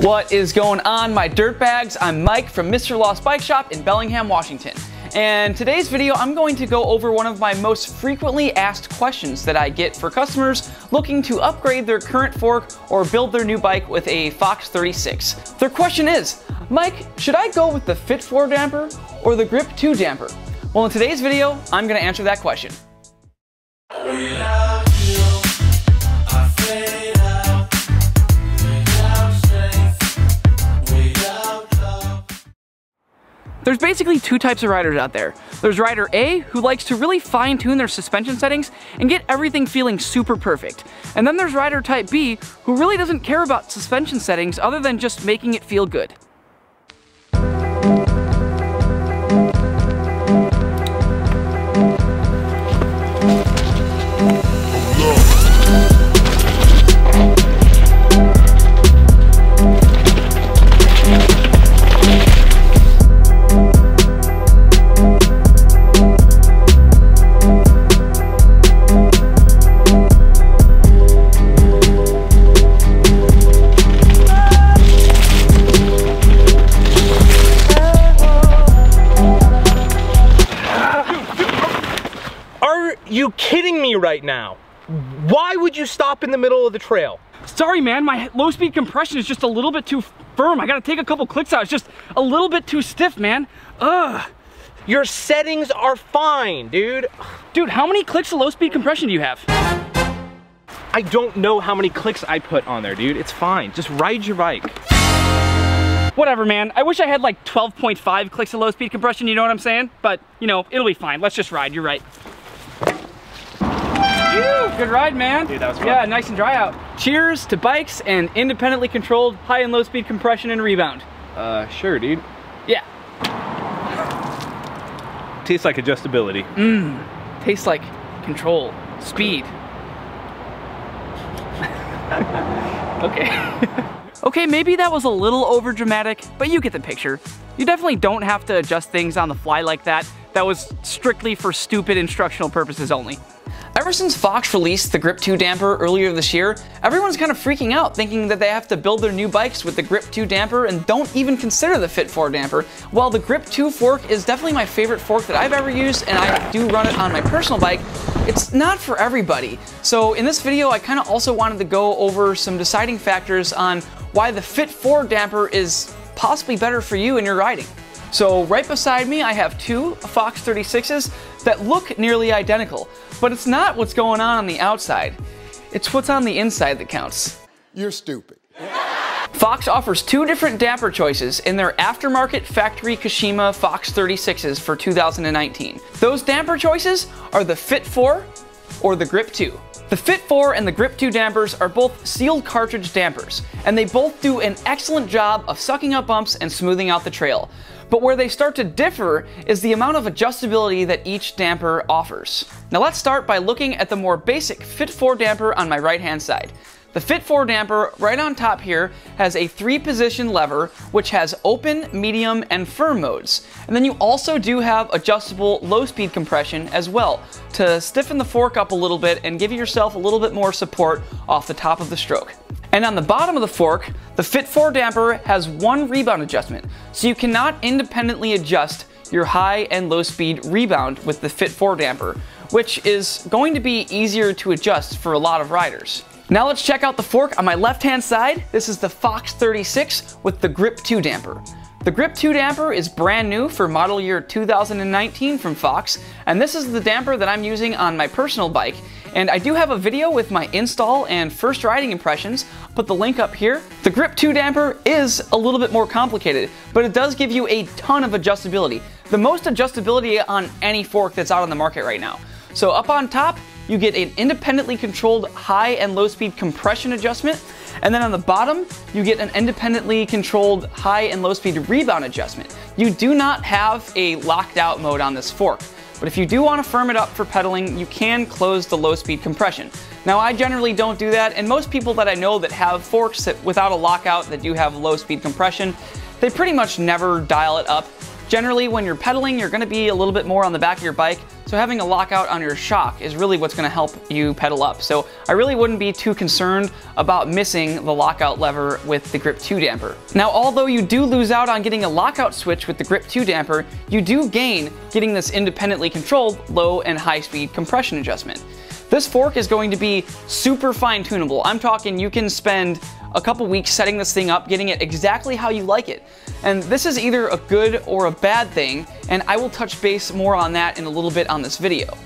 What is going on, my dirt bags? I'm Mike from Mr. Lost Bike Shop in Bellingham, Washington. And today's video, I'm going to go over one of my most frequently asked questions that I get for customers looking to upgrade their current fork or build their new bike with a Fox 36. Their question is, Mike, should I go with the Fit4 damper or the Grip2 damper? Well, in today's video, I'm gonna answer that question. There's basically two types of riders out there. There's rider A, who likes to really fine tune their suspension settings and get everything feeling super perfect. And then there's rider type B, who really doesn't care about suspension settings other than just making it feel good. You kidding me right now? Why would you stop in the middle of the trail? Sorry man, my low speed compression is just a little bit too firm. I gotta take a couple clicks out. It's just a little bit too stiff, man. Ugh. Your settings are fine, dude. Dude, how many clicks of low speed compression do you have? I don't know how many clicks I put on there, dude. It's fine. Just ride your bike. Whatever, man. I wish I had like 12.5 clicks of low speed compression, you know what I'm saying? But, you know, it'll be fine. Let's just ride. You're right. Good ride, man. Dude, that was fun. Yeah, nice and dry out. Cheers to bikes and independently controlled high and low speed compression and rebound. Sure, dude. Yeah. Tastes like adjustability. Mmm. Tastes like control, speed. Okay. Okay, maybe that was a little over dramatic, but you get the picture. You definitely don't have to adjust things on the fly like that. That was strictly for stupid instructional purposes only. Ever since Fox released the Grip2 damper earlier this year, everyone's kind of freaking out thinking that they have to build their new bikes with the Grip2 damper and don't even consider the Fit4 damper. While the Grip2 fork is definitely my favorite fork that I've ever used and I do run it on my personal bike, it's not for everybody. So in this video, I kind of also wanted to go over some deciding factors on why the Fit4 damper is possibly better for you in your riding. So right beside me, I have two Fox 36s that look nearly identical, but it's not what's going on the outside. It's what's on the inside that counts. You're stupid. Fox offers two different damper choices in their aftermarket factory Kashima Fox 36s for 2019. Those damper choices are the Fit4 or the Grip2. The Fit4 and the Grip2 dampers are both sealed cartridge dampers, and they both do an excellent job of sucking up bumps and smoothing out the trail. But where they start to differ is the amount of adjustability that each damper offers. Now let's start by looking at the more basic Fit4 damper on my right-hand side. The Fit4 damper right on top here has a three-position lever which has open, medium, and firm modes. And then you also do have adjustable low-speed compression as well to stiffen the fork up a little bit and give yourself a little bit more support off the top of the stroke. And on the bottom of the fork, the Fit4 damper has one rebound adjustment, so you cannot independently adjust your high and low speed rebound with the Fit4 damper, which is going to be easier to adjust for a lot of riders. Now let's check out the fork on my left-hand side. This is the Fox 36 with the Grip2 damper. The Grip2 damper is brand new for model year 2019 from Fox, and this is the damper that I'm using on my personal bike. And I do have a video with my install and first riding impressions. Put the link up here. The Grip2 damper is a little bit more complicated, but it does give you a ton of adjustability. The most adjustability on any fork that's out on the market right now. So up on top, you get an independently controlled high and low speed compression adjustment. And then on the bottom, you get an independently controlled high and low speed rebound adjustment. You do not have a locked out mode on this fork, but if you do want to firm it up for pedaling, you can close the low speed compression. Now I generally don't do that, and most people that I know that have forks that without a lockout that do have low speed compression, they pretty much never dial it up. Generally, when you're pedaling, you're gonna be a little bit more on the back of your bike, so having a lockout on your shock is really what's gonna help you pedal up. So I really wouldn't be too concerned about missing the lockout lever with the Grip2 damper. Now, although you do lose out on getting a lockout switch with the Grip2 damper, you do gain getting this independently controlled low and high speed compression adjustment. This fork is going to be super fine tunable. I'm talking you can spend a couple weeks setting this thing up, getting it exactly how you like it. And this is either a good or a bad thing, and I will touch base more on that in a little bit on this video.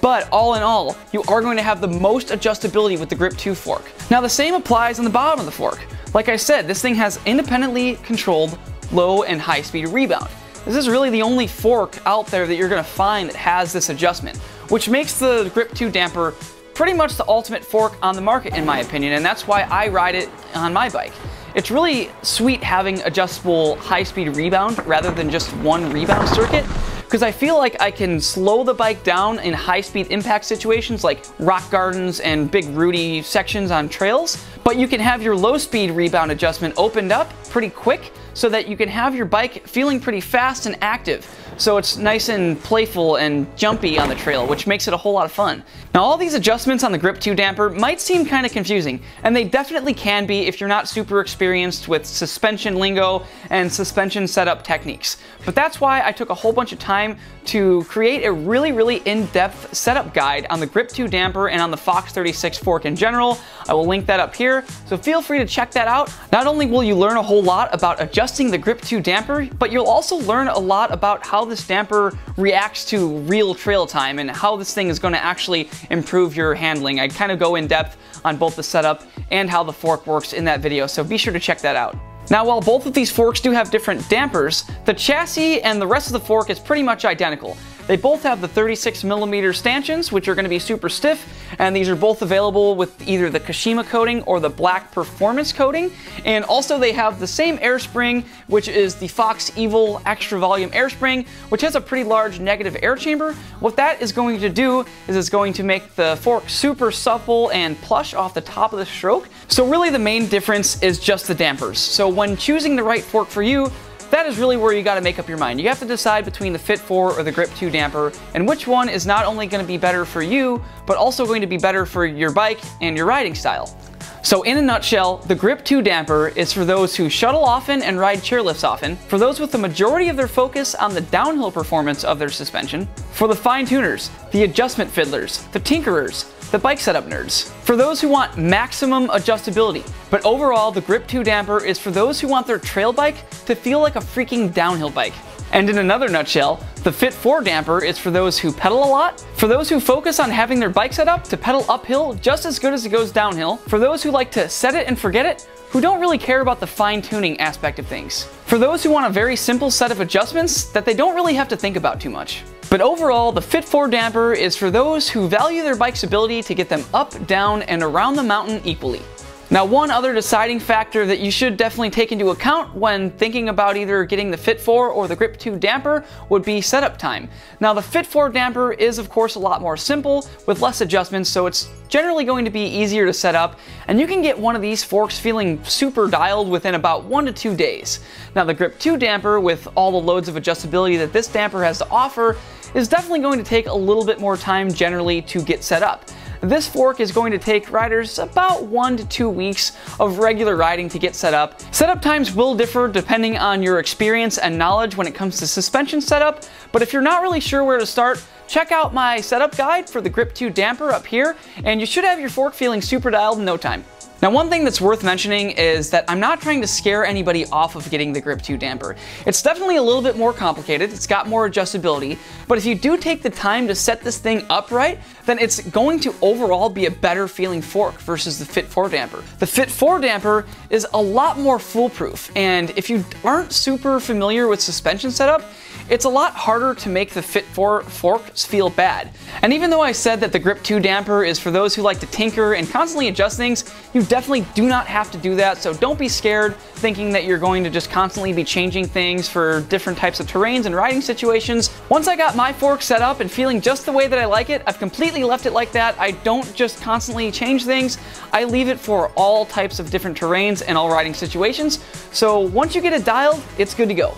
But all in all, you are going to have the most adjustability with the Grip2 fork. Now the same applies on the bottom of the fork. Like I said, this thing has independently controlled low and high speed rebound. This is really the only fork out there that you're gonna find that has this adjustment, which makes the Grip2 damper pretty much the ultimate fork on the market in my opinion, and that's why I ride it on my bike. It's really sweet having adjustable high-speed rebound rather than just one rebound circuit, because I feel like I can slow the bike down in high-speed impact situations like rock gardens and big rooty sections on trails, but you can have your low-speed rebound adjustment opened up pretty quick so that you can have your bike feeling pretty fast and active. So it's nice and playful and jumpy on the trail, which makes it a whole lot of fun. Now all these adjustments on the Grip2 damper might seem kind of confusing, and they definitely can be if you're not super experienced with suspension lingo and suspension setup techniques. But that's why I took a whole bunch of time to create a really in-depth setup guide on the Grip2 damper and on the Fox 36 fork in general. I will link that up here, so feel free to check that out. Not only will you learn a whole lot about adjusting the Grip2 damper, but you'll also learn a lot about how this damper reacts to real trail time and how this thing is going to actually improve your handling. I kind of go in depth on both the setup and how the fork works in that video, so be sure to check that out. Now, while both of these forks do have different dampers, the chassis and the rest of the fork is pretty much identical. They both have the 36mm stanchions, which are going to be super stiff, and these are both available with either the Kashima coating or the black performance coating. And also they have the same air spring, which is the Fox EVOL extra volume air spring, which has a pretty large negative air chamber. What that is going to do is it's going to make the fork super supple and plush off the top of the stroke. So really the main difference is just the dampers. So when choosing the right fork for you, that is really where you got to make up your mind. You have to decide between the Fit4 or the Grip2 damper and which one is not only going to be better for you, but also going to be better for your bike and your riding style. So in a nutshell, the Grip2 damper is for those who shuttle often and ride chairlifts often, for those with the majority of their focus on the downhill performance of their suspension, for the fine tuners, the adjustment fiddlers, the tinkerers, the bike setup nerds. For those who want maximum adjustability, but overall the Grip2 damper is for those who want their trail bike to feel like a freaking downhill bike. And in another nutshell, the Fit4 damper is for those who pedal a lot, for those who focus on having their bike set up to pedal uphill just as good as it goes downhill, for those who like to set it and forget it, who don't really care about the fine-tuning aspect of things, for those who want a very simple set of adjustments that they don't really have to think about too much. But overall, the Fit4 damper is for those who value their bike's ability to get them up, down, and around the mountain equally. Now, one other deciding factor that you should definitely take into account when thinking about either getting the Fit4 or the Grip2 damper would be setup time. Now, the Fit4 damper is, of course, a lot more simple with less adjustments, so it's generally going to be easier to set up, and you can get one of these forks feeling super dialed within about 1 to 2 days. Now, the Grip2 damper, with all the loads of adjustability that this damper has to offer, is definitely going to take a little bit more time generally to get set up. This fork is going to take riders about 1 to 2 weeks of regular riding to get set up. Setup times will differ depending on your experience and knowledge when it comes to suspension setup, but if you're not really sure where to start, check out my setup guide for the Grip2 damper up here, and you should have your fork feeling super dialed in no time. Now, one thing that's worth mentioning is that I'm not trying to scare anybody off of getting the Grip2 damper. It's definitely a little bit more complicated, it's got more adjustability, but if you do take the time to set this thing up right, then it's going to overall be a better feeling fork versus the Fit4 damper. The Fit4 damper is a lot more foolproof, and if you aren't super familiar with suspension setup, it's a lot harder to make the Fit4 forks feel bad. And even though I said that the Grip2 damper is for those who like to tinker and constantly adjust things, you definitely do not have to do that, so don't be scared thinking that you're going to just constantly be changing things for different types of terrains and riding situations. Once I got my fork set up and feeling just the way that I like it, I've completely left it like that. I don't just constantly change things. I leave it for all types of different terrains and all riding situations. So once you get it dialed, it's good to go.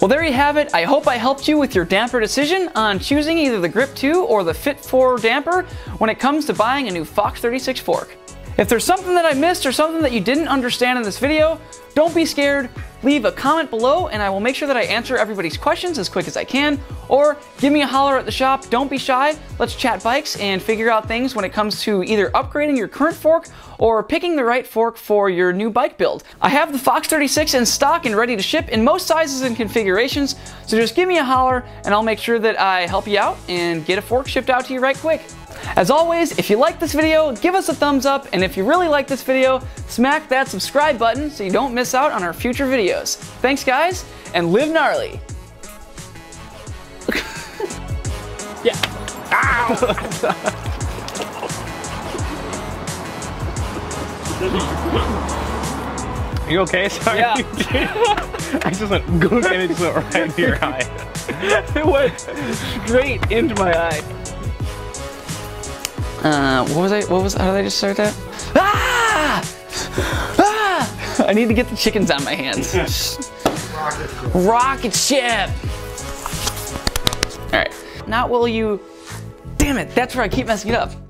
Well, there you have it. I hope I helped you with your damper decision on choosing either the Grip2 or the Fit4 damper when it comes to buying a new Fox 36 fork. If there's something that I missed or something that you didn't understand in this video, don't be scared. Leave a comment below and I will make sure that I answer everybody's questions as quick as I can, or give me a holler at the shop. Don't be shy. Let's chat bikes and figure out things when it comes to either upgrading your current fork or picking the right fork for your new bike build. I have the Fox 36 in stock and ready to ship in most sizes and configurations, so just give me a holler and I'll make sure that I help you out and get a fork shipped out to you right quick. As always, if you like this video, give us a thumbs up, and if you really like this video, smack that subscribe button so you don't miss out on our future videos. Thanks guys, and live gnarly. Yeah. Ow! You okay? Sorry. Yeah. I just went gook and it just went right into your eye. It went straight into my eye. How did I just start that? Ah! Ah! I need to get the chickens on my hands. Rocket ship! Alright. Not will you... Damn it, that's where I keep messing it up.